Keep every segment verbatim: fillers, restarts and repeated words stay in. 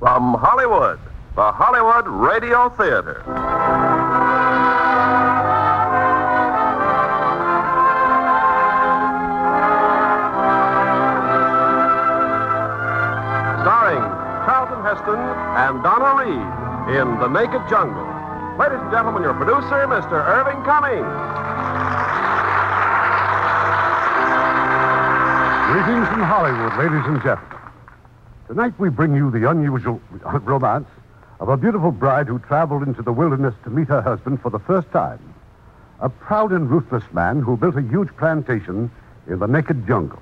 From Hollywood, the Hollywood Radio Theater. Starring Charlton Heston and Donna Reed in The Naked Jungle. Ladies and gentlemen, your producer, Mister Irving Cummings. Greetings from Hollywood, ladies and gentlemen. Tonight we bring you the unusual romance of a beautiful bride who traveled into the wilderness to meet her husband for the first time. A proud and ruthless man who built a huge plantation in the naked jungle,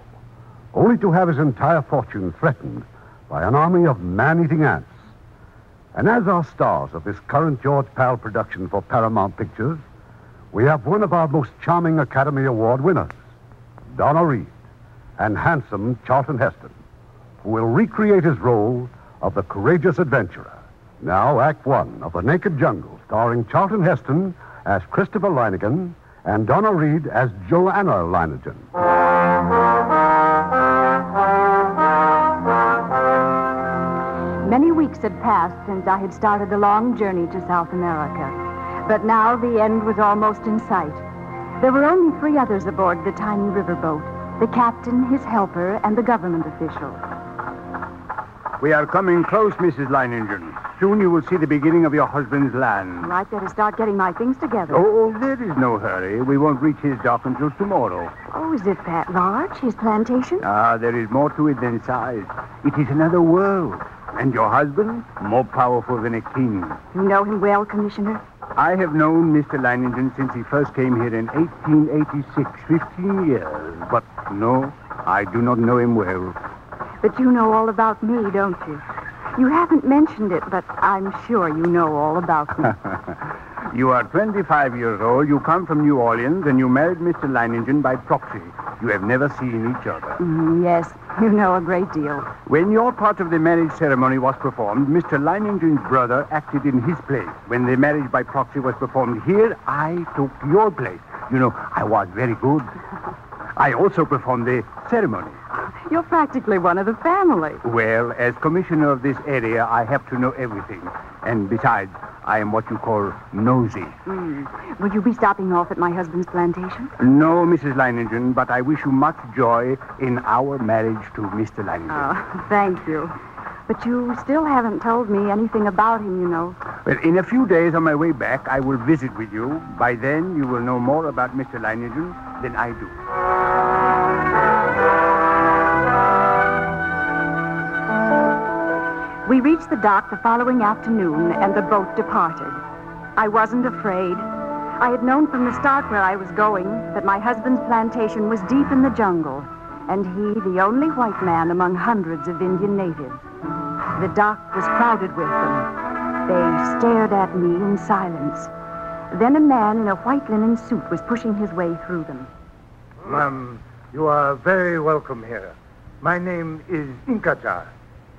only to have his entire fortune threatened by an army of man-eating ants. And as our stars of this current George Pal production for Paramount Pictures, we have one of our most charming Academy Award winners, Donna Reed, and handsome Charlton Heston, who will recreate his role of the courageous adventurer. Now, Act One of The Naked Jungle, starring Charlton Heston as Christopher Leiningen and Donna Reed as Joanna Leiningen. Many weeks had passed since I had started the long journey to South America, but now the end was almost in sight. There were only three others aboard the tiny riverboat: the captain, his helper, and the government official. We are coming close, Missus Leiningen. Soon you will see the beginning of your husband's land. Well, I'd better start getting my things together. Oh, oh, there is no hurry. We won't reach his dock until tomorrow. Oh, is it that large, his plantation? Ah, there is more to it than size. It is another world. And your husband, more powerful than a king. You know him well, Commissioner? I have known Mister Leiningen since he first came here in eighteen eighty-six, fifteen years. But no, I do not know him well. But you know all about me, don't you? You haven't mentioned it, but I'm sure you know all about me. You are twenty-five years old, you come from New Orleans, and you married Mister Leiningen by proxy. You have never seen each other. Mm, yes, you know a great deal. When your part of the marriage ceremony was performed, Mister Leiningen's brother acted in his place. When the marriage by proxy was performed here, I took your place. You know, I was very good. I also performed the ceremony. You're practically one of the family. Well, as commissioner of this area, I have to know everything. And besides, I am what you call nosy. Mm. Will you be stopping off at my husband's plantation? No, Missus Leiningen, but I wish you much joy in our marriage to Mister Leiningen. Oh, thank you. But you still haven't told me anything about him, you know. Well, in a few days on my way back, I will visit with you. By then, you will know more about Mister Leiningen than I do. We reached the dock the following afternoon, and the boat departed. I wasn't afraid. I had known from the start where I was going, that my husband's plantation was deep in the jungle, and he the only white man among hundreds of Indian natives. The dock was crowded with them. They stared at me in silence. Then a man in a white linen suit was pushing his way through them. Ma'am, you are very welcome here. My name is Incacha.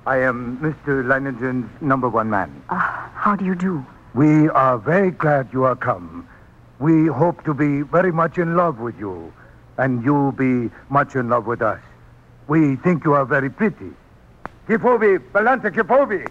I am Mister Leiningen's number one man. Uh, how do you do? We are very glad you are come. We hope to be very much in love with you, and you be much in love with us. We think you are very pretty. Kipobi, Balanta Kipobi.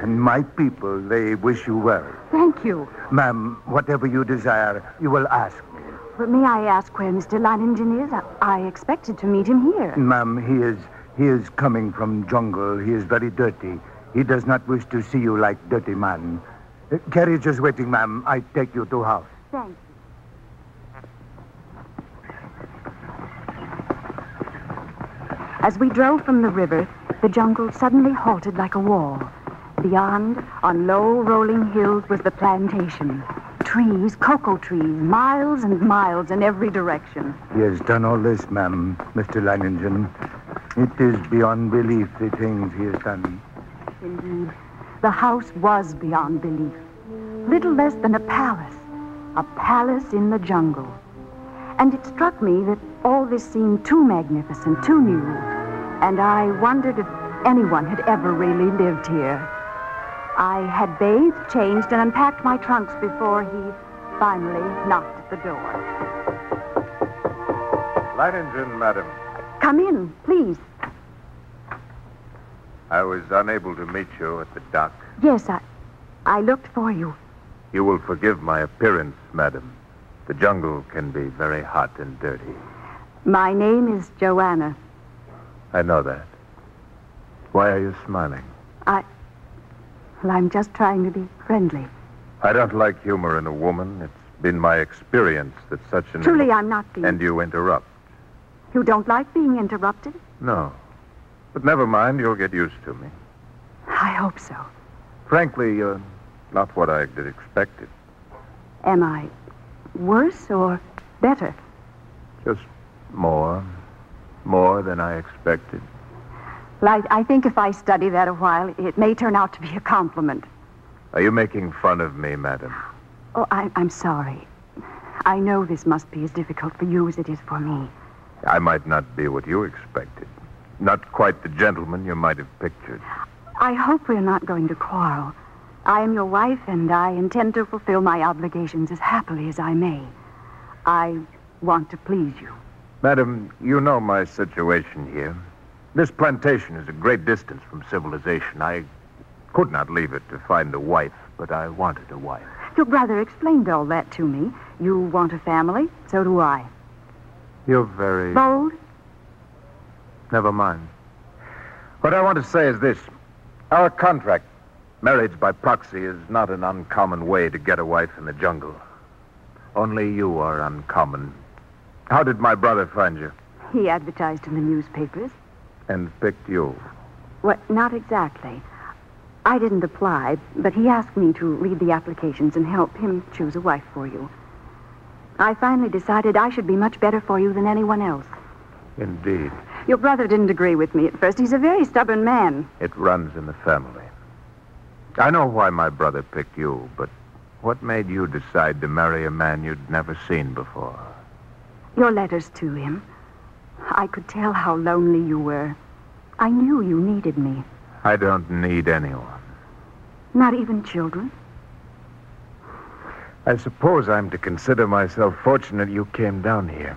And my people, they wish you well. Thank you. Ma'am, whatever you desire, you will ask me. But may I ask where Mister Leiningen is? I expected to meet him here. Ma'am, he is he is coming from jungle. He is very dirty. He does not wish to see you like dirty man. The carriage is waiting, ma'am. I take you to house. Thank you. As we drove from the river, the jungle suddenly halted like a wall. Beyond, on low rolling hills, was the plantation. Trees, cocoa trees, miles and miles in every direction. He has done all this, ma'am, Mister Leiningen. It is beyond belief, the things he has done. Indeed, the house was beyond belief. Little less than a palace. A palace in the jungle. And it struck me that all this seemed too magnificent, too new. And I wondered if anyone had ever really lived here. I had bathed, changed, and unpacked my trunks before he finally knocked at the door. Leiningen, madam. Come in, please. I was unable to meet you at the dock. Yes, I... I looked for you. You will forgive my appearance, madam. The jungle can be very hot and dirty. My name is Joanna. I know that. Why are you smiling? I... Well, I'm just trying to be friendly. I don't like humor in a woman. It's been my experience that such an... Truly, I'm not being... And you interrupt. You don't like being interrupted? No. But never mind, you'll get used to me. I hope so. Frankly, you're not what I did expected. Am I worse or better? Just more. More than I expected. Well, I, I think if I study that a while, it may turn out to be a compliment. Are you making fun of me, madam? Oh, I, I'm sorry. I know this must be as difficult for you as it is for me. I might not be what you expected. Not quite the gentleman you might have pictured. I hope we're not going to quarrel. I am your wife, and I intend to fulfill my obligations as happily as I may. I want to please you. Madam, you know my situation here. This plantation is a great distance from civilization. I could not leave it to find a wife, but I wanted a wife. Your brother explained all that to me. You want a family, so do I. You're very... bold? Never mind. What I want to say is this. Our contract, marriage by proxy, is not an uncommon way to get a wife in the jungle. Only you are uncommon. How did my brother find you? He advertised in the newspapers. And picked you? Well, not exactly. I didn't apply, but he asked me to read the applications and help him choose a wife for you. I finally decided I should be much better for you than anyone else. Indeed. Your brother didn't agree with me at first. He's a very stubborn man. It runs in the family. I know why my brother picked you, but what made you decide to marry a man you'd never seen before? Your letters to him. I could tell how lonely you were. I knew you needed me. I don't need anyone. Not even children? I suppose I'm to consider myself fortunate you came down here.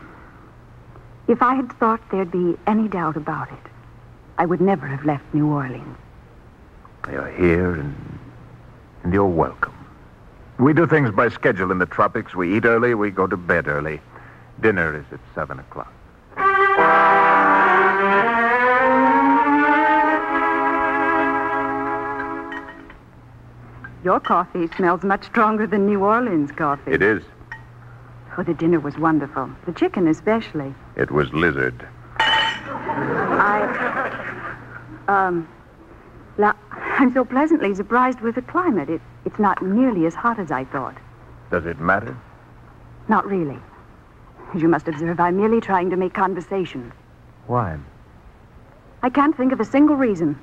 If I had thought there'd be any doubt about it, I would never have left New Orleans. You're here, and, and you're welcome. We do things by schedule in the tropics. We eat early, we go to bed early. Dinner is at seven o'clock. Your coffee smells much stronger than New Orleans coffee. It is. Oh, the dinner was wonderful. The chicken especially. It was lizard. I... Um... La, I'm so pleasantly surprised with the climate. It, it's not nearly as hot as I thought. Does it matter? Not really. As you must observe, I'm merely trying to make conversation. Why? I can't think of a single reason.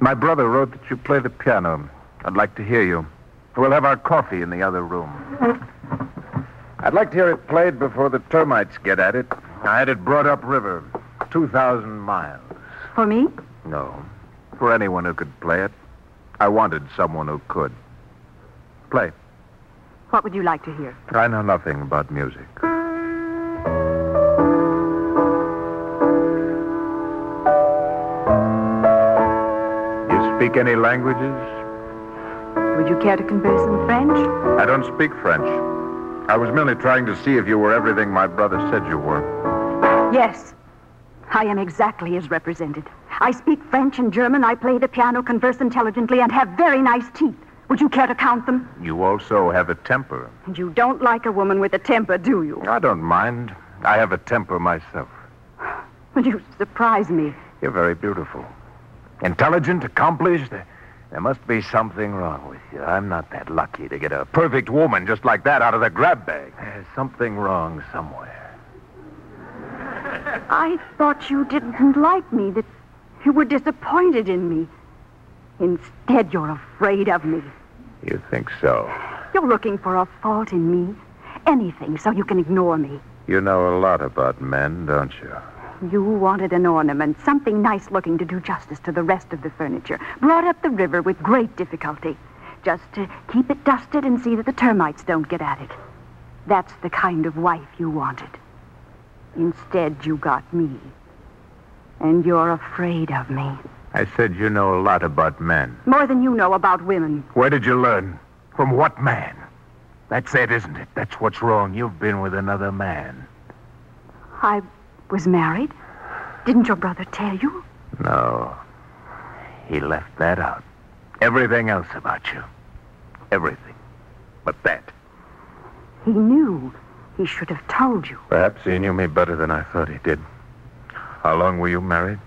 My brother wrote that you play the piano. I'd like to hear you. We'll have our coffee in the other room. I'd like to hear it played before the termites get at it. I had it brought up river, two thousand miles. For me? No, for anyone who could play it. I wanted someone who could. Play. What would you like to hear? I know nothing about music. You speak any languages? Would you care to converse in French? I don't speak French. I was merely trying to see if you were everything my brother said you were. Yes. I am exactly as represented. I speak French and German, I play the piano, converse intelligently, and have very nice teeth. Would you care to count them? You also have a temper. And you don't like a woman with a temper, do you? I don't mind. I have a temper myself. Well, you surprise me. You're very beautiful. Intelligent, accomplished. There must be something wrong with you. I'm not that lucky to get a perfect woman just like that out of the grab bag. There's something wrong somewhere. I thought you didn't like me, that you were disappointed in me. Instead, you're afraid of me. You think so? You're looking for a fault in me. Anything so you can ignore me. You know a lot about men, don't you? You wanted an ornament, something nice-looking to do justice to the rest of the furniture. Brought up the river with great difficulty. Just to keep it dusted and see that the termites don't get at it. That's the kind of wife you wanted. Instead, you got me. And you're afraid of me. I said you know a lot about men. More than you know about women. Where did you learn? From what man? That's it, isn't it? That's what's wrong. You've been with another man. I was married. Didn't your brother tell you? No. He left that out. Everything else about you. Everything. But that. He knew. He should have told you. Perhaps he knew me better than I thought he did. How long were you married?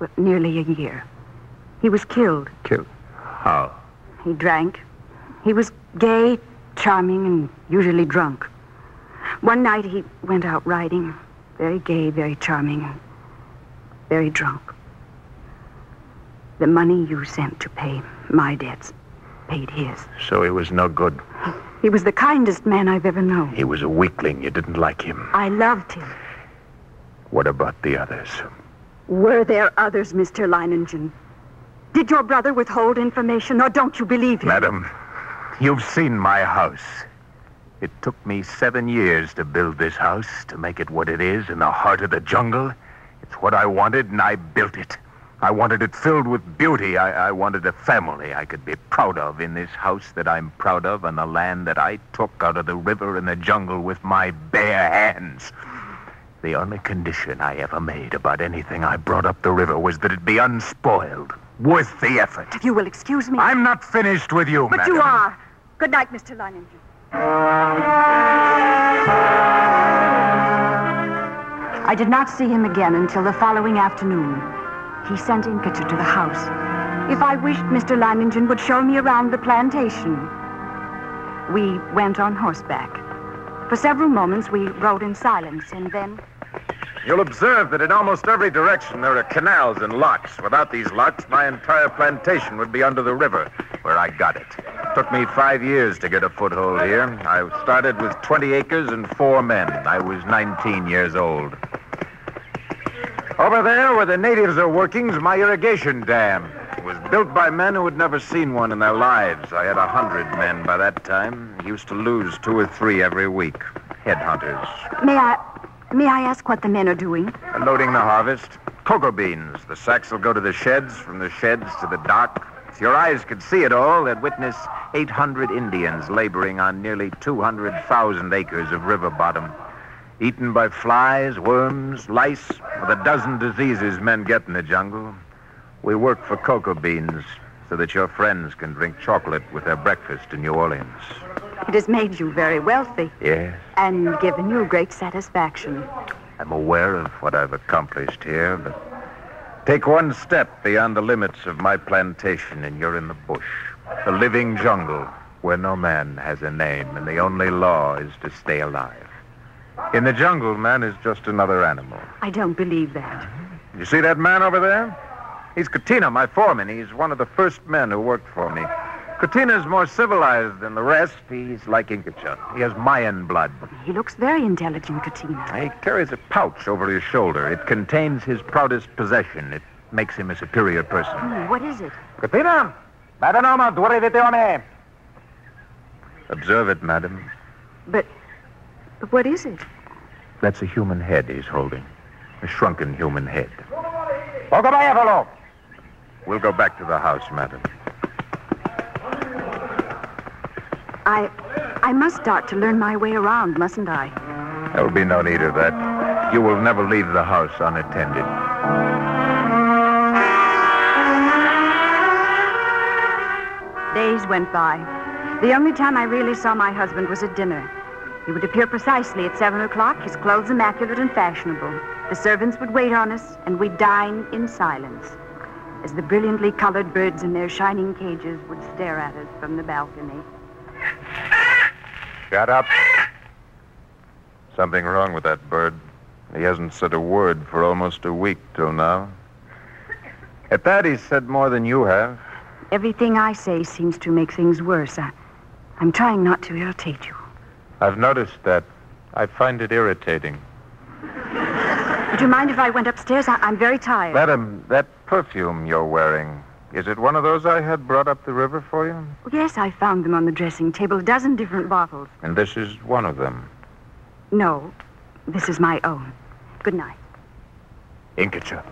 Well, nearly a year. He was killed. Killed? How? He drank. He was gay, charming, and usually drunk. One night he went out riding. Very gay, very charming, very drunk. The money you sent to pay my debts paid his. So he was no good. He was the kindest man I've ever known. He was a weakling. You didn't like him. I loved him. What about the others? Were there others, Mister Leiningen? Did your brother withhold information, or don't you believe him? Madam, you've seen my house. It took me seven years to build this house, to make it what it is in the heart of the jungle. It's what I wanted, and I built it. I wanted it filled with beauty. I, I wanted a family I could be proud of in this house that I'm proud of on the land that I took out of the river and the jungle with my bare hands. The only condition I ever made about anything I brought up the river was that it be unspoiled, worth the effort. If you will excuse me. I'm not finished with you, but madam. But you are. Good night, Mister Leiningen. I did not see him again until the following afternoon. He sent Incacha to the house. If I wished, Mister Leiningen would show me around the plantation. We went on horseback. For several moments, we rode in silence, and then... You'll observe that in almost every direction there are canals and locks. Without these locks, my entire plantation would be under the river, where I got it. It took me five years to get a foothold here. I started with twenty acres and four men. I was nineteen years old. Over there, where the natives are working, is my irrigation dam. It was built by men who had never seen one in their lives. I had a hundred men by that time. Used to lose two or three every week. Headhunters. May I, may I ask what the men are doing? Uh, loading the harvest. Cocoa beans. The sacks will go to the sheds, from the sheds to the dock. If your eyes could see it all, they'd witness eight hundred Indians laboring on nearly two hundred thousand acres of river bottom. Eaten by flies, worms, lice, with a dozen diseases men get in the jungle. We work for cocoa beans so that your friends can drink chocolate with their breakfast in New Orleans. It has made you very wealthy. Yes. And given you great satisfaction. I'm aware of what I've accomplished here, but take one step beyond the limits of my plantation and you're in the bush. The living jungle where no man has a name and the only law is to stay alive. In the jungle, man is just another animal. I don't believe that. You see that man over there? He's Katina, my foreman. He's one of the first men who worked for me. Katina's more civilized than the rest. He's like Inca-Chun. He has Mayan blood. He looks very intelligent, Katina. He carries a pouch over his shoulder. It contains his proudest possession. It makes him a superior person. Mm, what is it? Katina! Observe it, madam. But... What is it? That's a human head he's holding. A shrunken human head. We'll go back to the house, madam. I... I must start to learn my way around, mustn't I? There'll be no need of that. You will never leave the house unattended. Days went by. The only time I really saw my husband was at dinner. He would appear precisely at seven o'clock, his clothes immaculate and fashionable. The servants would wait on us, and we'd dine in silence, as the brilliantly colored birds in their shining cages would stare at us from the balcony. Shut up. Something wrong with that bird. He hasn't said a word for almost a week till now. At that, he's said more than you have. Everything I say seems to make things worse. I, I'm trying not to irritate you. I've noticed that. I find it irritating. Would you mind if I went upstairs? I I'm very tired. Madam, that perfume you're wearing, is it one of those I had brought up the river for you? Yes, I found them on the dressing table, a dozen different bottles. And this is one of them? No, this is my own. Good night. Incacha.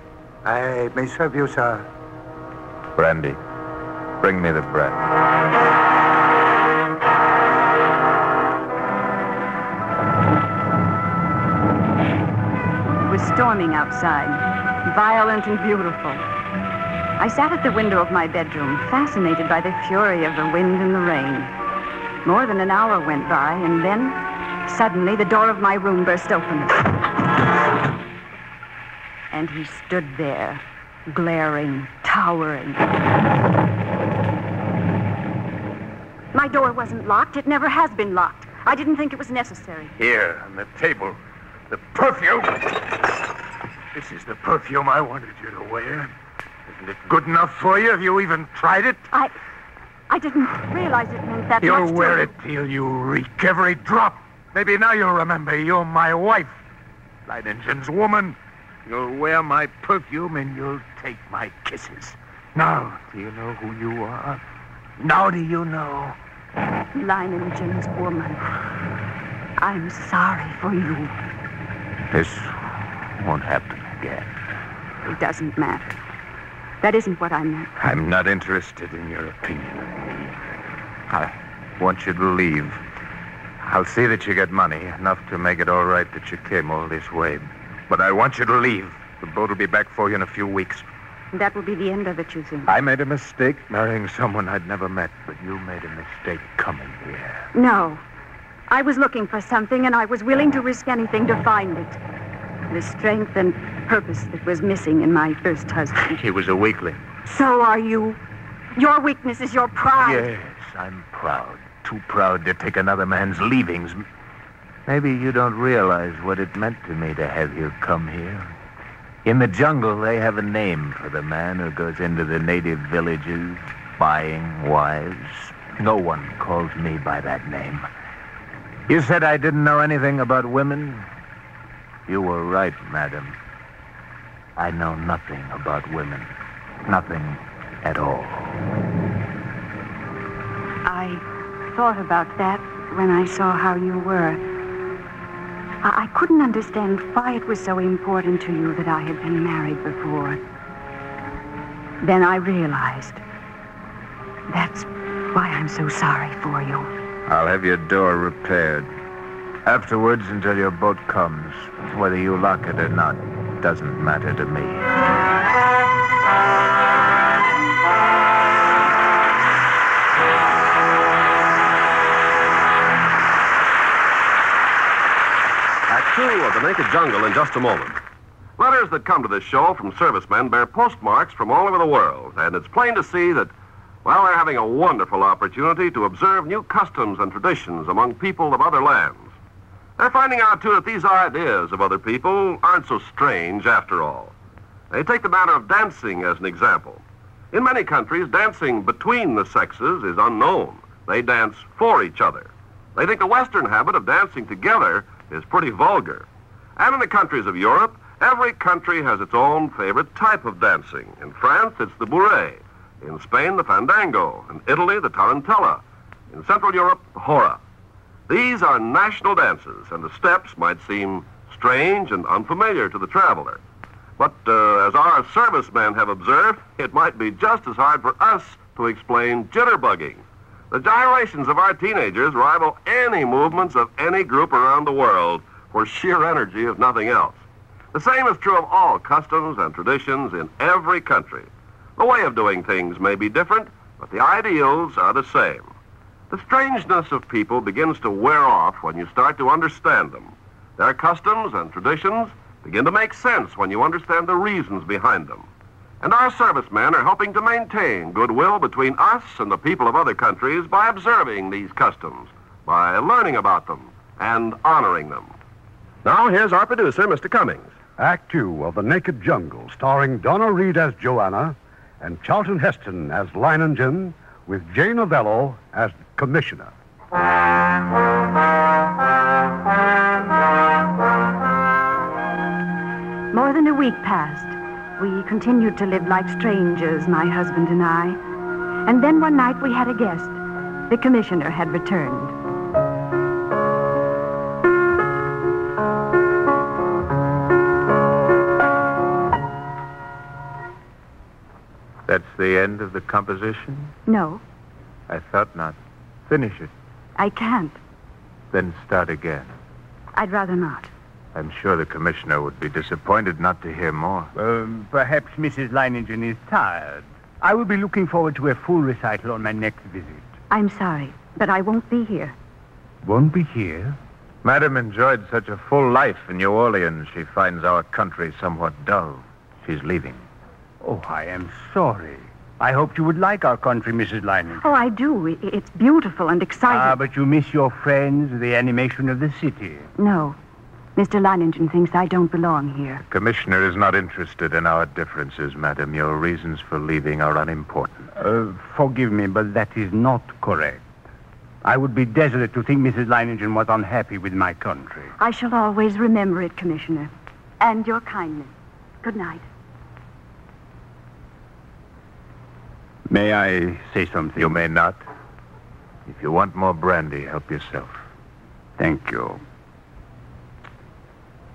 I may serve you, sir. brandy. Bring me the bread. It was storming outside, violent and beautiful. I sat at the window of my bedroom, fascinated by the fury of the wind and the rain. More than an hour went by, and then, suddenly, the door of my room burst open. And he stood there, glaring, towering. My door wasn't locked. It never has been locked. I didn't think it was necessary. Here, on the table, the perfume. This is the perfume I wanted you to wear. Isn't it good enough for you? Have you even tried it? I... I didn't realize it meant that much to me. You'll wear it till you reek every drop. Maybe now you'll remember you're my wife. Leiningen's woman. You'll wear my perfume and you'll take my kisses. Now, do you know who you are? Now do you know? Leiningen's woman. I'm sorry for you. This won't happen again. It doesn't matter. That isn't what I meant. I'm not interested in your opinion. I want you to leave. I'll see that you get money, enough to make it all right that you came all this way. But I want you to leave. The boat will be back for you in a few weeks. That will be the end of it, you think? I made a mistake marrying someone I'd never met, but you made a mistake coming here. No. I was looking for something, and I was willing to risk anything to find it. The strength and purpose that was missing in my first husband. He was a weakling. So are you. Your weakness is your pride. Yes, I'm proud. Too proud to take another man's leavings. Maybe you don't realize what it meant to me to have you come here. In the jungle, they have a name for the man who goes into the native villages, buying wives. No one calls me by that name. You said I didn't know anything about women. You were right, madam. I know nothing about women. Nothing at all. I... I thought about that when I saw how you were. I-, I couldn't understand why it was so important to you that I had been married before. Then I realized. That's why I'm so sorry for you. I'll have your door repaired. Afterwards, until your boat comes, whether you lock it or not, doesn't matter to me. Of The Naked Jungle in just a moment. Letters that come to this show from servicemen bear postmarks from all over the world, and it's plain to see that, well, they're having a wonderful opportunity to observe new customs and traditions among people of other lands. They're finding out, too, that these ideas of other people aren't so strange after all. They take the matter of dancing as an example. In many countries, dancing between the sexes is unknown. They dance for each other. They think the Western habit of dancing together is pretty vulgar. And in the countries of Europe, every country has its own favorite type of dancing. In France, it's the bourrée. In Spain, the fandango. In Italy, the tarantella. In Central Europe, the hora. These are national dances, and the steps might seem strange and unfamiliar to the traveler. But uh, as our servicemen have observed, it might be just as hard for us to explain jitterbugging. The gyrations of our teenagers rival any movements of any group around the world for sheer energy, if nothing else. The same is true of all customs and traditions in every country. The way of doing things may be different, but the ideals are the same. The strangeness of people begins to wear off when you start to understand them. Their customs and traditions begin to make sense when you understand the reasons behind them. And our servicemen are helping to maintain goodwill between us and the people of other countries by observing these customs, by learning about them, and honoring them. Now, here's our producer, Mister Cummings. Act two of The Naked Jungle, starring Donna Reed as Joanna and Charlton Heston as Leiningen, with Jane Novello as Commissioner. More than a week passed. We continued to live like strangers, my husband and I. And then one night we had a guest. The commissioner had returned. That's the end of the composition? No. I thought not. Finish it. I can't. Then start again. I'd rather not. I'm sure the commissioner would be disappointed not to hear more. Um, perhaps Missus Leiningen is tired. I will be looking forward to a full recital on my next visit. I'm sorry, but I won't be here. Won't be here? Madame enjoyed such a full life in New Orleans, she finds our country somewhat dull. She's leaving. Oh, I am sorry. I hoped you would like our country, Missus Leiningen. Oh, I do. It's beautiful and exciting. Ah, but you miss your friends, the animation of the city. No. Mister Leiningen thinks I don't belong here. The commissioner is not interested in our differences, madam. Your reasons for leaving are unimportant. Uh, forgive me, but that is not correct. I would be desolate to think Missus Leiningen was unhappy with my country. I shall always remember it, Commissioner. And your kindness. Good night. May I say something? You may not. If you want more brandy, help yourself. Thank you.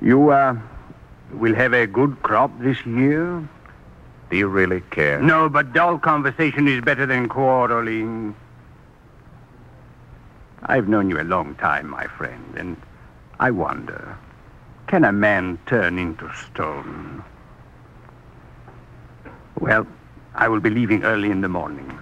You, uh, will have a good crop this year? Do you really care? No, but dull conversation is better than quarreling. I've known you a long time, my friend, and I wonder, can a man turn into stone? Well, I will be leaving early in the morning.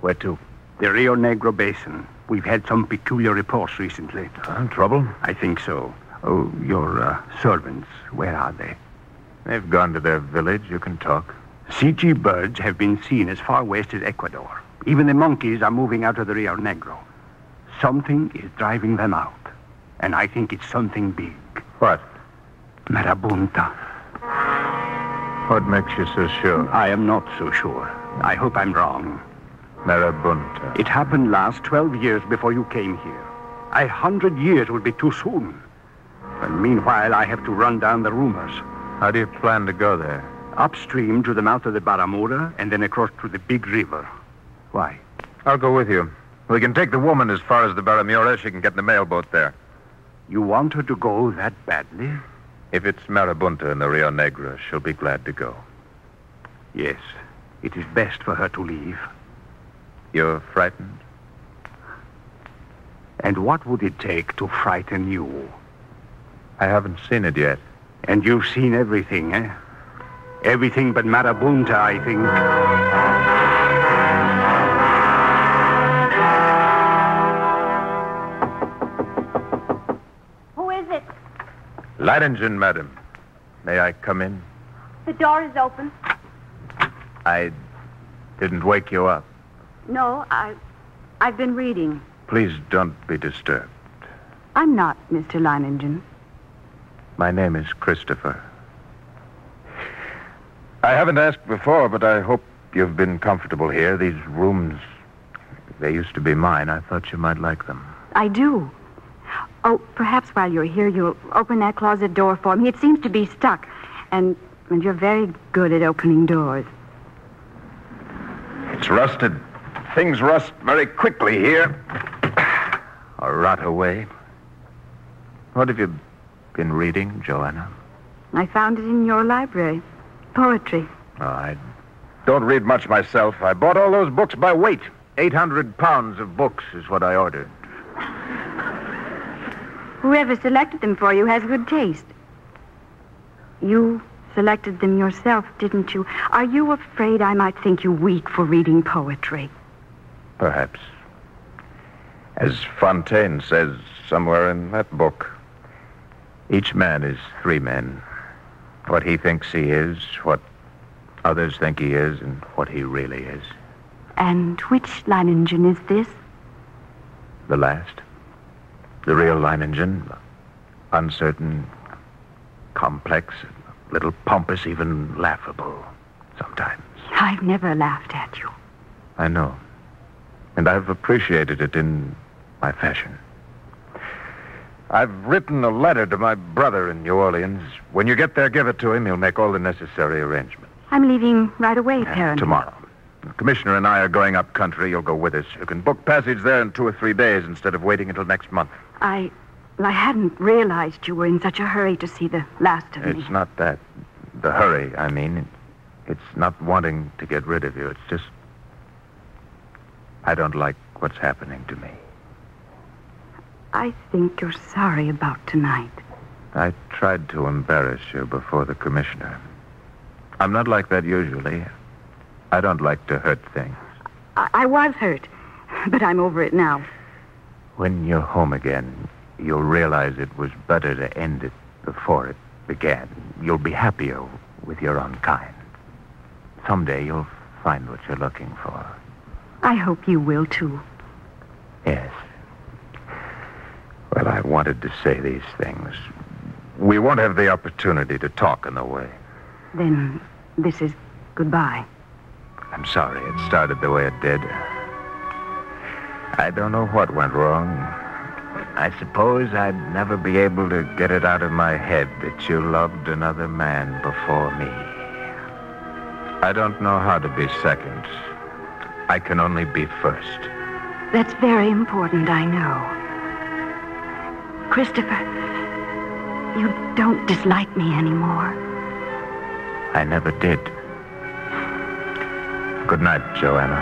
Where to? The Rio Negro Basin. We've had some peculiar reports recently. Uh, trouble? I think so. Oh, your uh, servants, where are they? They've gone to their village. You can talk. Sea-gee birds have been seen as far west as Ecuador. Even the monkeys are moving out of the Rio Negro. Something is driving them out. And I think it's something big. What? Marabunta. What makes you so sure? I am not so sure. I hope I'm wrong. Marabunta. It happened last twelve years before you came here. A hundred years would be too soon. And meanwhile, I have to run down the rumors. How do you plan to go there? Upstream to the mouth of the Baramura and then across to the big river. Why? I'll go with you. We can take the woman as far as the Baramura. She can get the mail boat there. You want her to go that badly? If it's Marabunta in the Rio Negro, she'll be glad to go. Yes, it is best for her to leave. You're frightened? And what would it take to frighten you? I haven't seen it yet. And you've seen everything, eh? Everything but Marabunta, I think. Leiningen, madam. May I come in? The door is open. I didn't wake you up. No, I, I've been reading. Please don't be disturbed. I'm not, Mister Leiningen. My name is Christopher. I haven't asked before, but I hope you've been comfortable here. These rooms, they used to be mine. I thought you might like them. I do. Oh, perhaps while you're here, you'll open that closet door for me. It seems to be stuck, and and you're very good at opening doors. It's rusted. Things rust very quickly here, or rot away. What have you been reading, Joanna? I found it in your library. Poetry. Oh, I don't read much myself. I bought all those books by weight. Eight hundred pounds of books is what I ordered. Whoever selected them for you has good taste. You selected them yourself, didn't you? Are you afraid I might think you weak for reading poetry? Perhaps. As Fontaine says somewhere in that book, each man is three men. What he thinks he is, what others think he is, and what he really is. And which Leiningen is this? The last. The real Leiningen, uncertain, complex, a little pompous, even laughable sometimes. I've never laughed at you. I know. And I've appreciated it in my fashion. I've written a letter to my brother in New Orleans. When you get there, give it to him. He'll make all the necessary arrangements. I'm leaving right away, Terence. Tomorrow. The commissioner and I are going up country. You'll go with us. You can book passage there in two or three days instead of waiting until next month. I I hadn't realized you were in such a hurry to see the last of me. It's not that. The hurry, I mean. It's not wanting to get rid of you. It's just I don't like what's happening to me. I think you're sorry about tonight. I tried to embarrass you before the commissioner. I'm not like that usually. I don't like to hurt things. I, I was hurt, but I'm over it now. When you're home again, you'll realize it was better to end it before it began. You'll be happier with your own kind. Someday you'll find what you're looking for. I hope you will, too. Yes. Well, I wanted to say these things. We won't have the opportunity to talk on the way. Then this is goodbye. I'm sorry it started the way it did. I don't know what went wrong. I suppose I'd never be able to get it out of my head that you loved another man before me. I don't know how to be second. I can only be first. That's very important, I know. Christopher, you don't dislike me anymore. I never did. Good night, Joanna.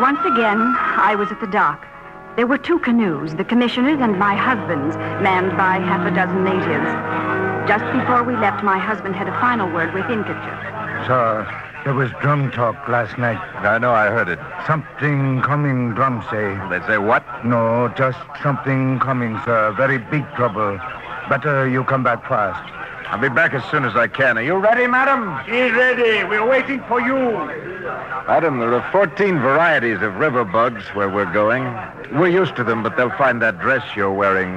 Once again, I was at the dock. There were two canoes, the commissioner's and my husband's, manned by half a dozen natives. Just before we left, my husband had a final word with Incacha. Sir, there was drum talk last night. I know, I heard it. Something coming, drum say. They say what? No, just something coming, sir. Very big trouble. Better you come back fast. I'll be back as soon as I can. Are you ready, madam? She's ready. We're waiting for you. Madam, there are fourteen varieties of river bugs where we're going. We're used to them, but they'll find that dress you're wearing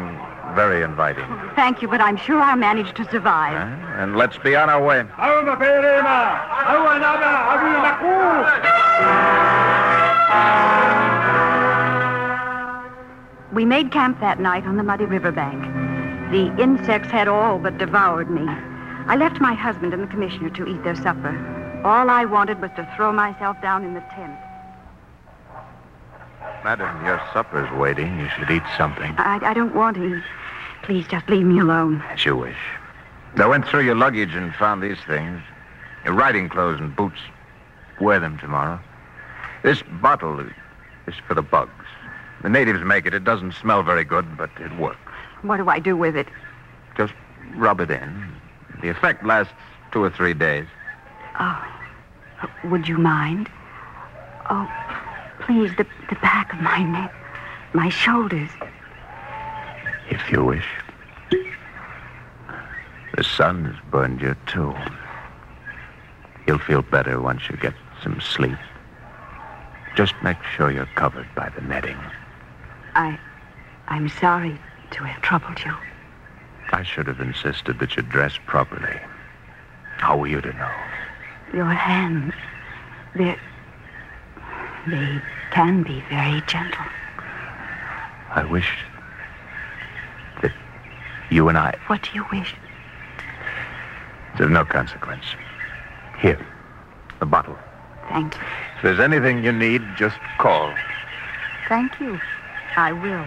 very inviting. Thank you, but I'm sure I'll manage to survive. Uh, and let's be on our way. We made camp that night on the muddy riverbank. The insects had all but devoured me. I left my husband and the commissioner to eat their supper. All I wanted was to throw myself down in the tent. Madam, your supper's waiting. You should eat something. I, I don't want to eat. Please, just leave me alone. As you wish. I went through your luggage and found these things. Your riding clothes and boots. Wear them tomorrow. This bottle is for the bugs. The natives make it. It doesn't smell very good, but it works. What do I do with it? Just rub it in. The effect lasts two or three days. Oh, would you mind? Oh, please, the, the back of my neck, my shoulders. If you wish. The sun has burned you, too. You'll feel better once you get some sleep. Just make sure you're covered by the netting. I... I'm sorry to have troubled you. I should have insisted that you dress properly. How were you to know? Your hands, they're... They can be very gentle. I wish that you and I... What do you wish? It's of no consequence. Here, the bottle. Thank you. If there's anything you need, just call. Thank you. I will.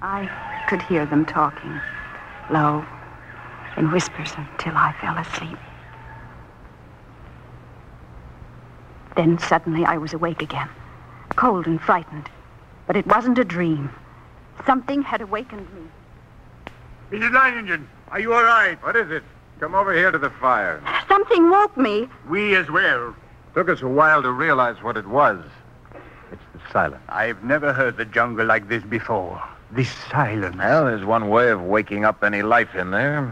I could hear them talking, low, in whispers until I fell asleep. Then suddenly I was awake again, cold and frightened. But it wasn't a dream. Something had awakened me. Missus Leiningen, are you all right? What is it? Come over here to the fire. Something woke me. We as well. Took us a while to realize what it was. It's the silence. I've never heard the jungle like this before. This silence. Well, there's one way of waking up any life in there.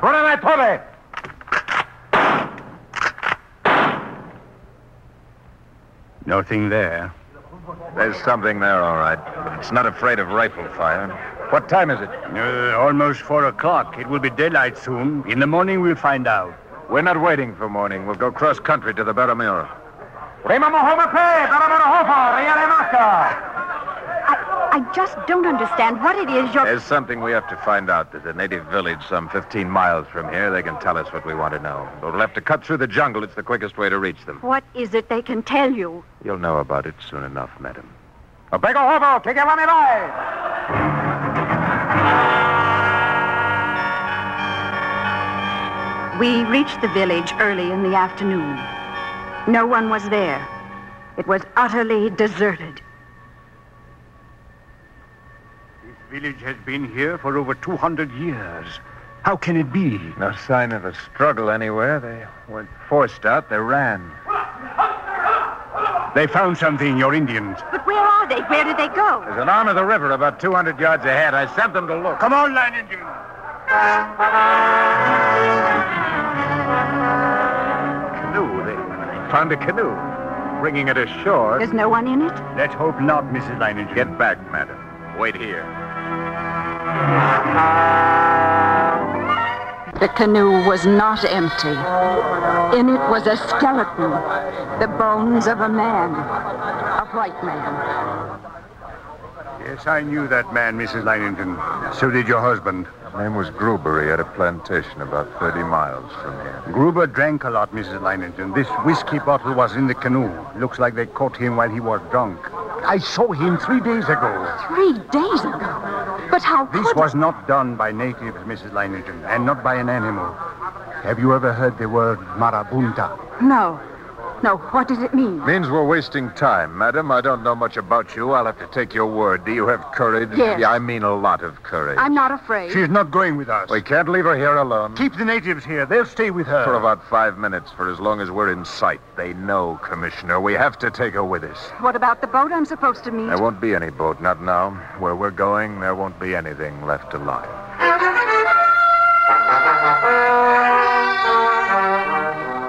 What? Nothing there. There's something there, all right. It's not afraid of rifle fire. What time is it? Uh, almost four o'clock. It will be daylight soon. In the morning, we'll find out. We're not waiting for morning. We'll go cross-country to the Baramura. I, I just don't understand what it is you're... There's something we have to find out. There's a native village some fifteen miles from here. They can tell us what we want to know. But we'll have to cut through the jungle. It's the quickest way to reach them. What is it they can tell you? You'll know about it soon enough, madam. Apego ovo, que llevame vai! We reached the village early in the afternoon. No one was there. It was utterly deserted. This village has been here for over two hundred years. How can it be? No sign of a struggle anywhere. They weren't forced out. They ran. They found something, your Indians. But where are they? Where did they go? There's an arm of the river about two hundred yards ahead. I sent them to look. Come on, line Indians. Canoe. They found a canoe. Bringing it ashore. There's no one in it? Let's hope not, Missus Leiningen. Get back, madam. Wait here. The canoe was not empty. In it was a skeleton, the bones of a man, a white man. Yes, I knew that man, Missus Leiningen. So did your husband. His name was Gruber. He had a plantation about thirty miles from here. Gruber drank a lot, Missus Leiningen. This whiskey bottle was in the canoe. Looks like they caught him while he was drunk. I saw him three days ago. Three days ago? But how could... This was not done by natives, Missus Leiningen, and not by an animal. Have you ever heard the word marabunta? No. No, what does it mean? Means we're wasting time, madam. I don't know much about you. I'll have to take your word. Do you have courage? Yes. Yeah, I mean a lot of courage. I'm not afraid. She's not going with us. We can't leave her here alone. Keep the natives here. They'll stay with her. For about five minutes, for as long as we're in sight. They know, Commissioner. We have to take her with us. What about the boat I'm supposed to meet? There won't be any boat, not now. Where we're going, there won't be anything left alive.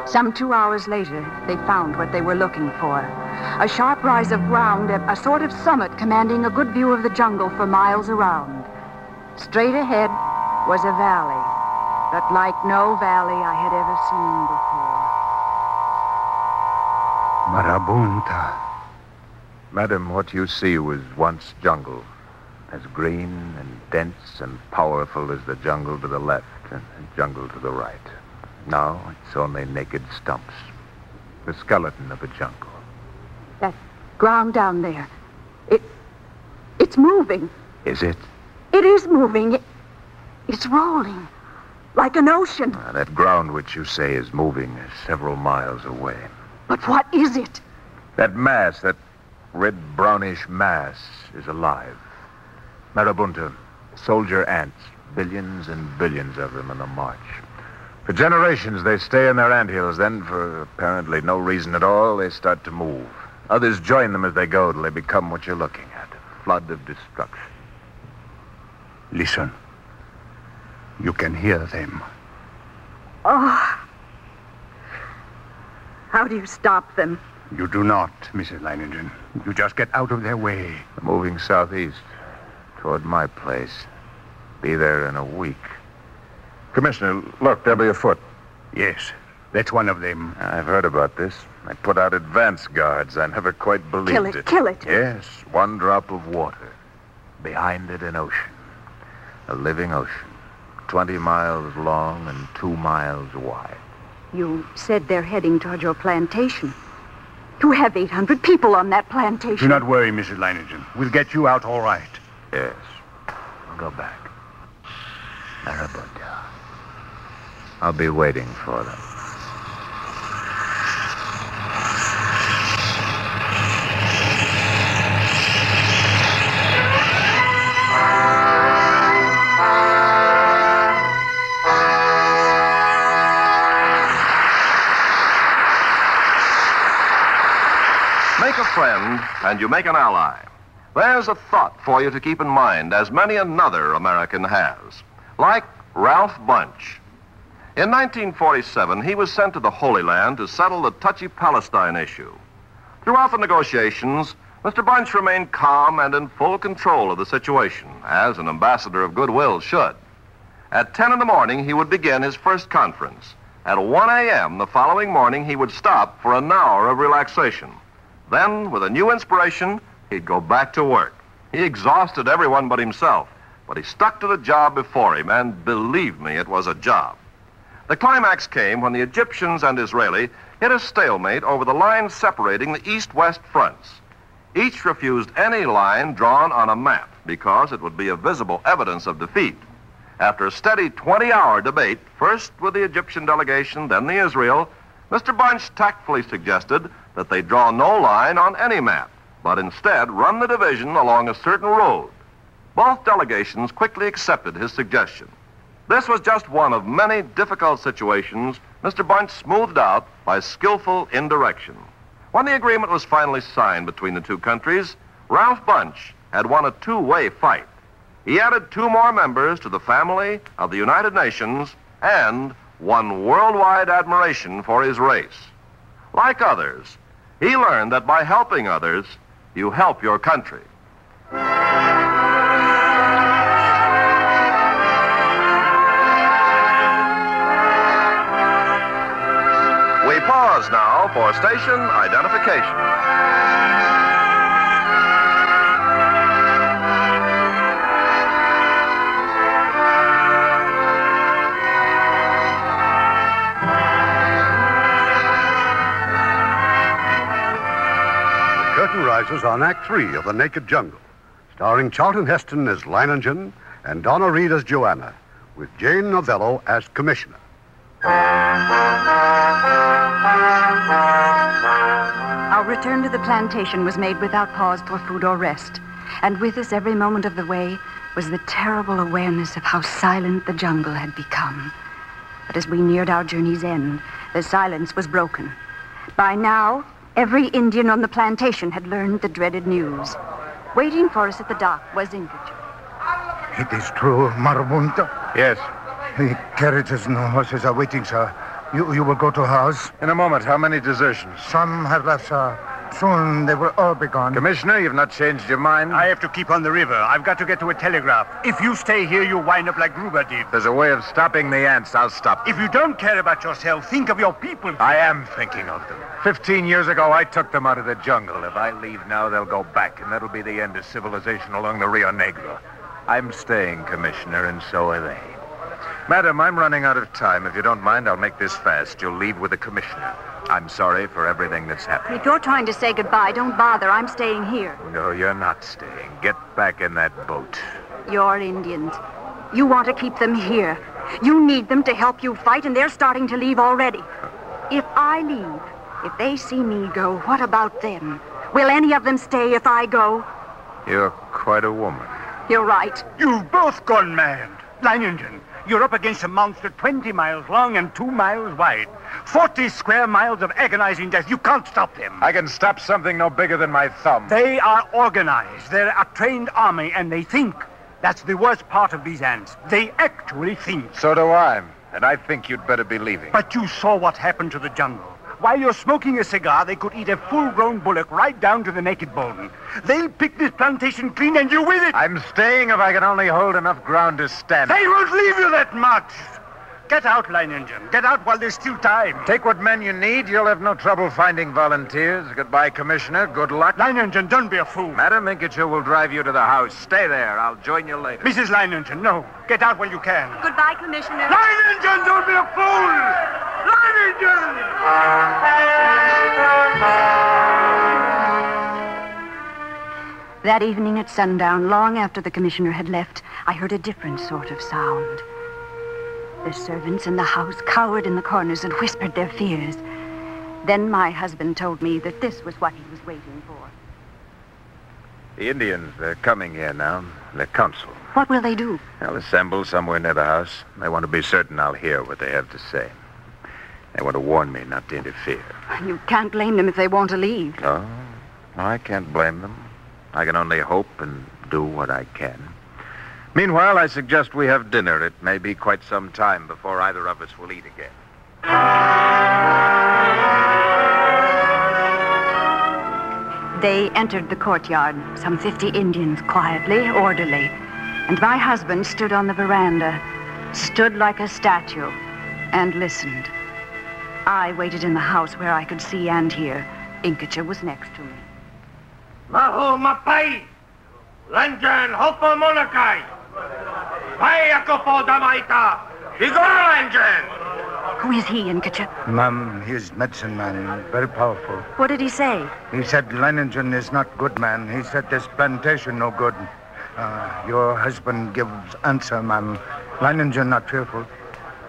Some two hours later, they found what they were looking for. A sharp rise of ground, a, a sort of summit commanding a good view of the jungle for miles around. Straight ahead was a valley, but like no valley I had ever seen before. Marabunta. Madam, what you see was once jungle, as green and dense and powerful as the jungle to the left and the jungle to the right. Now it's only naked stumps, the skeleton of a jungle. That ground down there, it, it's moving. Is it? It is moving. It, it's rolling, like an ocean. Uh, that ground which you say is moving is several miles away. But what is it? That mass, that red brownish mass, is alive. Marabunta, soldier ants, billions and billions of them in a march. For generations, they stay in their anthills. Then, for apparently no reason at all, they start to move. Others join them as they go till they become what you're looking at, a flood of destruction. Listen. You can hear them. Oh. How do you stop them? You do not, Missus Leiningen. You just get out of their way. They're moving southeast toward my place. Be there in a week. Commissioner, look, there'll be a foot. Yes, that's one of them. I've heard about this. I put out advance guards. I never quite believed it. Kill it, it. kill it. Yes, one drop of water. Behind it, an ocean. A living ocean. Twenty miles long and two miles wide. You said they're heading toward your plantation. You have eight hundred people on that plantation. Do not worry, Missus Leiningen. We'll get you out all right. Yes. I'll go back. Marabunta. I'll be waiting for them. Make a friend, and you make an ally. There's a thought for you to keep in mind, as many another American has. Like Ralph Bunche. In nineteen forty-seven, he was sent to the Holy Land to settle the touchy Palestine issue. Throughout the negotiations, Mister Bunche remained calm and in full control of the situation, as an ambassador of goodwill should. At ten in the morning, he would begin his first conference. At one a.m. the following morning, he would stop for an hour of relaxation. Then, with a new inspiration, he'd go back to work. He exhausted everyone but himself, but he stuck to the job before him, and believe me, it was a job. The climax came when the Egyptians and Israeli hit a stalemate over the line separating the east-west fronts. Each refused any line drawn on a map because it would be a visible evidence of defeat. After a steady twenty-hour debate, first with the Egyptian delegation, then the Israel, Mister Bunche tactfully suggested that they draw no line on any map, but instead run the division along a certain road. Both delegations quickly accepted his suggestion. This was just one of many difficult situations Mister Bunche smoothed out by skillful indirection. When the agreement was finally signed between the two countries, Ralph Bunche had won a two-way fight. He added two more members to the family of the United Nations and won worldwide admiration for his race. Like others, he learned that by helping others, you help your country. We pause now for station identification. Rises on Act Three of The Naked Jungle, starring Charlton Heston as Leiningen and Donna Reed as Joanna, with Jane Novello as Commissioner. Our return to the plantation was made without pause for food or rest, and with us every moment of the way was the terrible awareness of how silent the jungle had become. But as we neared our journey's end, the silence was broken. By now, every Indian on the plantation had learned the dreaded news. Waiting for us at the dock was Incacha. It is true, Marabunta? Yes. The carriages and horses are waiting, sir. You, you will go to house? In a moment. How many desertions? Some have left, sir. Soon they will all be gone. Commissioner, you've not changed your mind? I have to keep on the river. I've got to get to a telegraph. If you stay here, you wind up like Gruber did. There's a way of stopping the ants. I'll stop. If you don't care about yourself, think of your people. I am thinking of them. Fifteen years ago, I took them out of the jungle. If I leave now, they'll go back, and that'll be the end of civilization along the Rio Negro. I'm staying, Commissioner, and so are they. Madam, I'm running out of time. If you don't mind, I'll make this fast. You'll leave with the Commissioner. I'm sorry for everything that's happened. If you're trying to say goodbye, don't bother. I'm staying here. No, you're not staying. Get back in that boat. You're Indians. You want to keep them here. You need them to help you fight, and they're starting to leave already. If I leave, if they see me go, what about them? Will any of them stay if I go? You're quite a woman. You're right. You've both gone mad. Leiningen, you're up against a monster twenty miles long and two miles wide. forty square miles of agonizing death. You can't stop them. I can stop something no bigger than my thumb. They are organized. They're a trained army, and they think. That's the worst part of these ants. They actually think. So do I, and I think you'd better be leaving. But you saw what happened to the jungle. While you're smoking a cigar, they could eat a full-grown bullock right down to the naked bone. They'll pick this plantation clean, and you with it. I'm staying if I can only hold enough ground to stand. They won't leave you that much. Get out, Leiningen. Get out while there's still time. Take what men you need. You'll have no trouble finding volunteers. Goodbye, Commissioner. Good luck. Leiningen, don't be a fool. Madam, Incacha will drive you to the house. Stay there. I'll join you later. Missus Leiningen, no. Get out while you can. Goodbye, Commissioner. Leiningen, don't be a fool! That evening at sundown, long after the commissioner had left, I heard a different sort of sound. The servants in the house cowered in the corners and whispered their fears. Then my husband told me that this was what he was waiting for. The Indians, they're coming here now. The council. What will they do? They'll assemble somewhere near the house. They want to be certain I'll hear what they have to say. They want to warn me not to interfere. You can't blame them if they want to leave. No, no, I can't blame them. I can only hope and do what I can. Meanwhile, I suggest we have dinner. It may be quite some time before either of us will eat again. They entered the courtyard, some fifty Indians, quietly, orderly. And my husband stood on the veranda, stood like a statue, and listened. I waited in the house where I could see and hear. Incacha was next to me. Mahu mapai, lanjan hopa monakai, pai akopo damaita, vigor lanjan. Who is he, Incacha? Ma'am, he is medicine man, very powerful. What did he say? He said Leiningen is not good, man. He said this plantation no good. Uh, your husband gives answer, ma'am. Leiningen not fearful.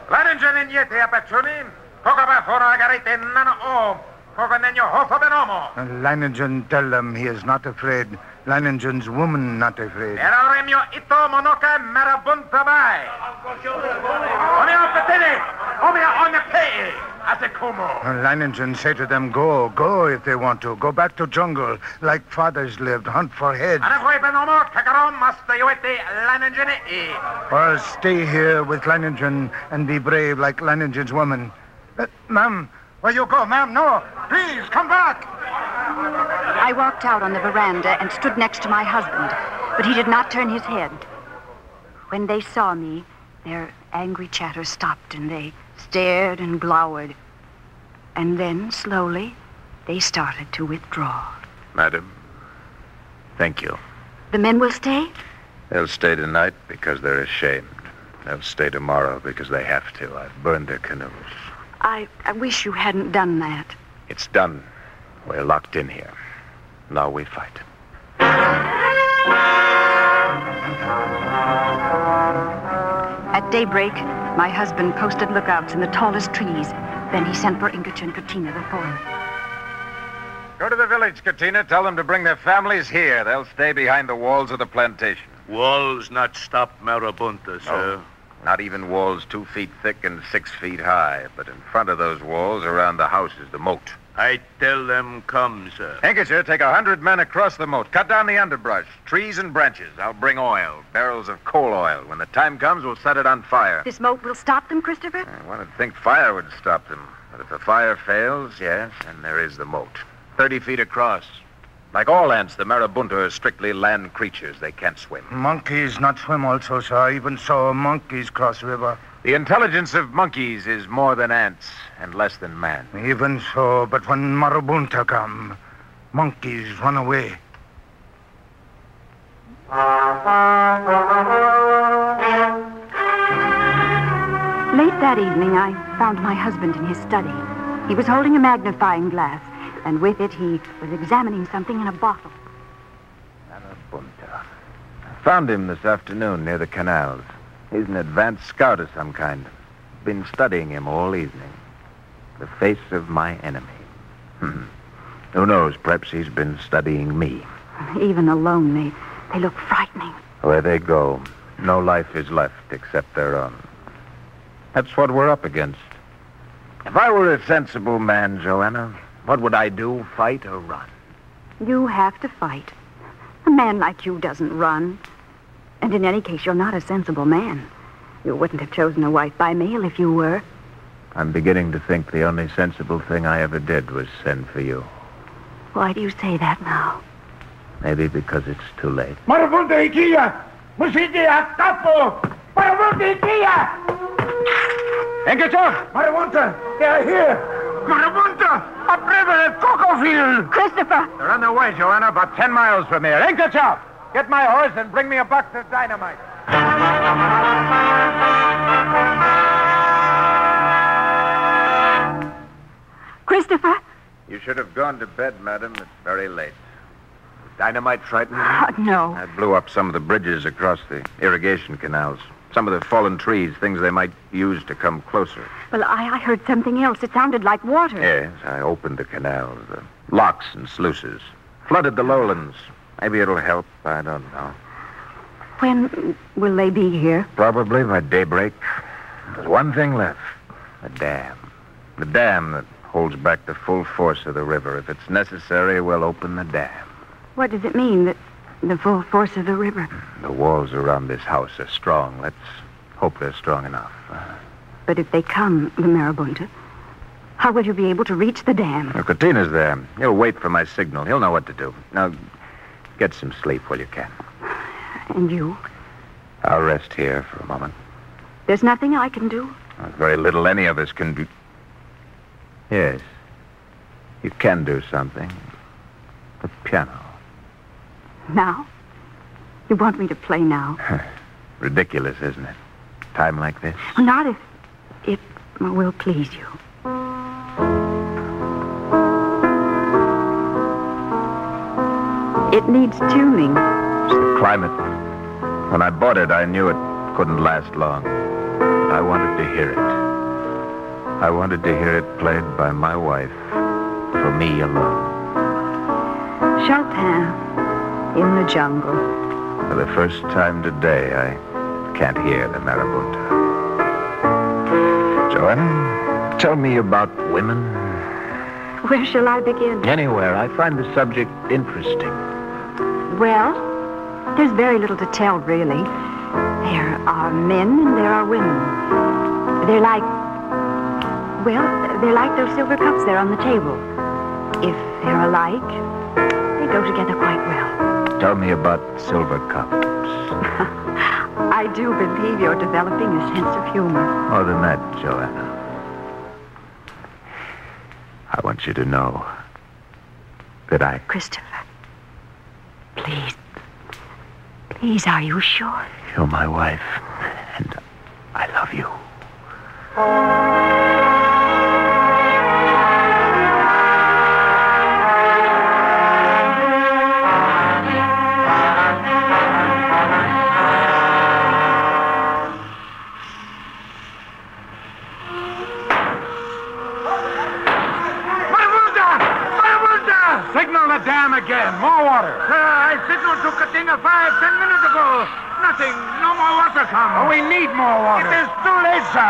Leiningen niente appacioni. Cocova fora garite nano o. Covenenio hofo benomo. Leiningen tell them he is not afraid. Leinengen's woman not afraid. Eroremio ito monoka marabunta bai. Omeo petene. Omeo one pei. Asekumo. Leiningen say to them, go, go if they want to. Go back to jungle like fathers lived. Hunt for heads. Anafoi benomo kakaron mastayoete Leiningen e. Or stay here with Leiningen and be brave like Leinengen's woman. But, ma'am, where you go, ma'am? No. Please, come back. I walked out on the veranda and stood next to my husband, but he did not turn his head. When they saw me, their angry chatter stopped, and they stared and glowered. And then, slowly, they started to withdraw. Madam, thank you. The men will stay? They'll stay tonight because they're ashamed. They'll stay tomorrow because they have to. I've burned their canoes. I, I wish you hadn't done that. It's done. We're locked in here. Now we fight. At daybreak, my husband posted lookouts in the tallest trees. Then he sent for Inca and Katina the foreman. Go to the village, Katina. Tell them to bring their families here. They'll stay behind the walls of the plantation. Walls not stop Marabunta, sir. No. Not even walls two feet thick and six feet high. But in front of those walls, around the house, is the moat. I tell them come, sir. Incacha, take a hundred men across the moat. Cut down the underbrush, trees and branches. I'll bring oil, barrels of coal oil. When the time comes, we'll set it on fire. This moat will stop them, Christopher? I wanted to think fire would stop them. But if the fire fails, yes, and there is the moat. Thirty feet across. Like all ants, the marabunta are strictly land creatures. They can't swim. Monkeys not swim also, sir. Even so, monkeys cross river. The intelligence of monkeys is more than ants and less than man. Even so, but when marabunta come, monkeys run away. Late that evening, I found my husband in his study. He was holding a magnifying glass, and with it he was examining something in a bottle. Marabunta. I found him this afternoon near the canals. He's an advanced scout of some kind. Been studying him all evening. The face of my enemy. Hmm. Who knows? Perhaps he's been studying me. Even alone, they, they look frightening. Where they go, no life is left except their own. That's what we're up against. If I were a sensible man, Joanna, what would I do? Fight or run? You have to fight. A man like you doesn't run. And in any case, you're not a sensible man. You wouldn't have chosen a wife by mail if you were. I'm beginning to think the only sensible thing I ever did was send for you. Why do you say that now? Maybe because it's too late. Marabunta ikia! Musidi atapo! Marabunta ikia! Engator! Marabunta! They are here! Marabunta! Up river at Cocoville! Christopher! They're on their way, Joanna, about ten miles from here. Engator! Get my horse and bring me a box of dynamite. Christopher? You should have gone to bed, madam. It's very late. Dynamite frightened you? Uh, no. I blew up some of the bridges across the irrigation canals. Some of the fallen trees, things they might use to come closer. Well, I, I heard something else. It sounded like water. Yes, I opened the canals, the locks and sluices. Flooded the lowlands. Maybe it'll help. I don't know. When will they be here? Probably by daybreak. There's one thing left. The dam. The dam that holds back the full force of the river. If it's necessary, we'll open the dam. What does it mean, that the full force of the river? The walls around this house are strong. Let's hope they're strong enough. But if they come, the marabunta, how will you be able to reach the dam? Well, Katina's there. He'll wait for my signal. He'll know what to do. Now, get some sleep while you can. And you? I'll rest here for a moment. There's nothing I can do? There's very little any of us can do. Yes. You can do something. The piano. Now? You want me to play now? Ridiculous, isn't it? Time like this? Well, not if... if will please you. It needs tuning. It's the climate. When I bought it, I knew it couldn't last long. I wanted to hear it. I wanted to hear it played by my wife, for me alone. Chopin, in the jungle. For the first time today, I can't hear the Marabunta. Joanna, tell me about women. Where shall I begin? Anywhere. I find the subject interesting. Well, there's very little to tell, really. There are men and there are women. They're like, well, they're like those silver cups there on the table. If they're alike, they go together quite well. Tell me about silver cups. I do believe you're developing a sense of humor. More than that, Joanna. I want you to know that I... Christopher. Please. Please, are you sure? You're my wife, and I love you. Marabunta! Marabunta! Signal the dam again. More water. Signal to Katina five, ten minutes ago. Nothing. No more water comes. Oh, we need more water. It is too late, sir.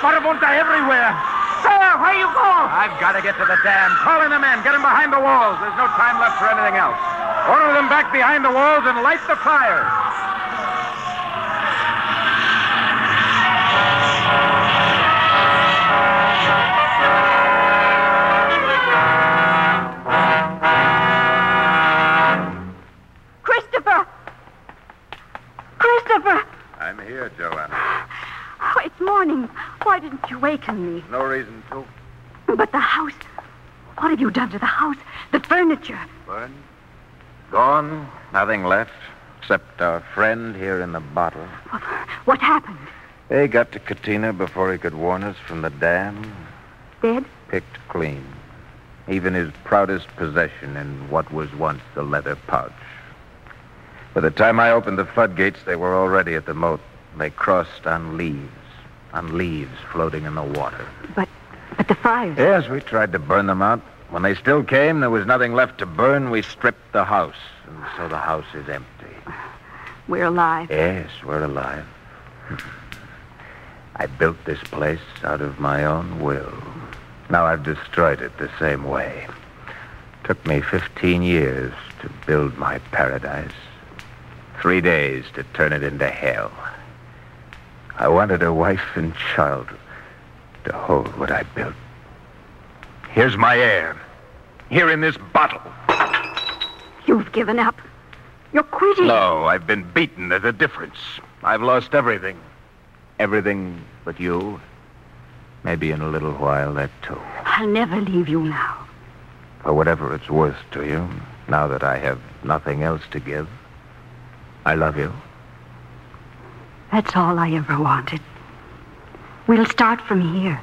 Marabunta everywhere. Sir, where you go? I've got to get to the dam. Call in the men. Get them behind the walls. There's no time left for anything else. Order them back behind the walls and light the fires. Why didn't you waken me? No reason to. But the house. What have you done to the house? The furniture. Burned. Gone. Nothing left except our friend here in the bottle. What, what happened? They got to Katina before he could warn us from the dam. Dead? Picked clean. Even his proudest possession in what was once the leather pouch. By the time I opened the floodgates, they were already at the moat. They crossed on leaves. On leaves floating in the water. But, but the fires... Yes, we tried to burn them out. When they still came, there was nothing left to burn. We stripped the house, and so the house is empty. We're alive. Yes, we're alive. I built this place out of my own will. Now I've destroyed it the same way. Took me fifteen years to build my paradise. Three days to turn it into hell. I wanted a wife and child to hold what I built. Here's my heir. Here in this bottle. You've given up. You're quitting. No, I've been beaten. There's a difference. I've lost everything. Everything but you. Maybe in a little while, that too. I'll never leave you now. For whatever it's worth to you, now that I have nothing else to give, I love you. That's all I ever wanted. We'll start from here.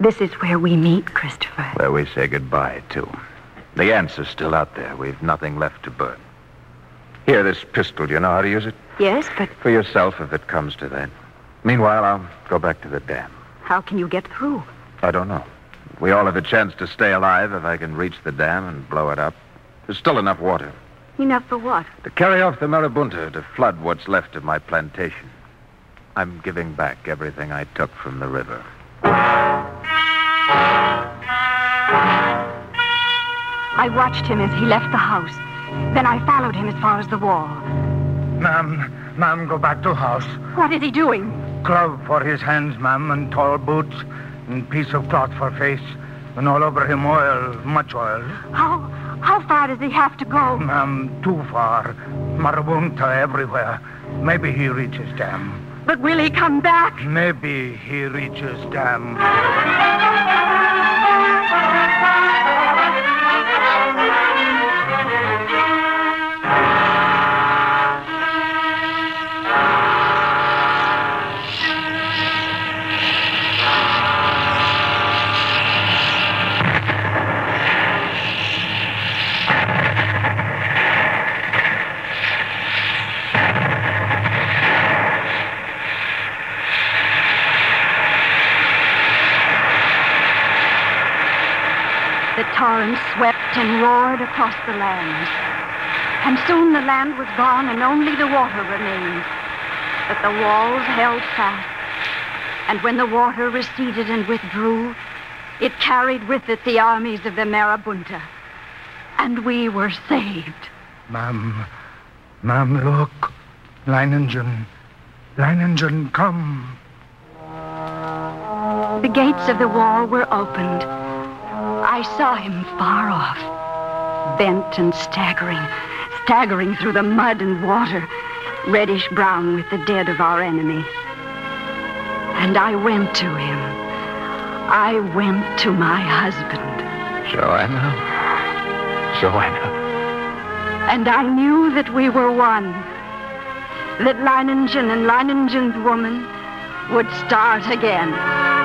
This is where we meet, Christopher. Where we say goodbye, too. The answer's still out there. We've nothing left to burn. Here, this pistol. Do you know how to use it? Yes, but... For yourself, if it comes to that. Meanwhile, I'll go back to the dam. How can you get through? I don't know. We all have a chance to stay alive if I can reach the dam and blow it up. There's still enough water. Enough for what? To carry off the Marabunta, to flood what's left of my plantation. I'm giving back everything I took from the river. I watched him as he left the house. Then I followed him as far as the wall. Ma'am, ma'am, go back to house. What is he doing? Glove for his hands, ma'am, and tall boots, and piece of cloth for face, and all over him oil, much oil. How... How far does he have to go? Ma'am, um, too far. Marabunta everywhere. Maybe he reaches dam. But will he come back? Maybe he reaches dam. torrent swept and roared across the land. And soon the land was gone and only the water remained. But the walls held fast. And when the water receded and withdrew, it carried with it the armies of the Marabunta. And we were saved. Ma'am, ma'am, look. Leiningen, Leiningen, come. The gates of the wall were opened. I saw him far off, bent and staggering, staggering through the mud and water, reddish-brown with the dead of our enemy. And I went to him. I went to my husband. Joanna. Joanna. And I knew that we were one, that Leiningen and Leiningen's woman would start again.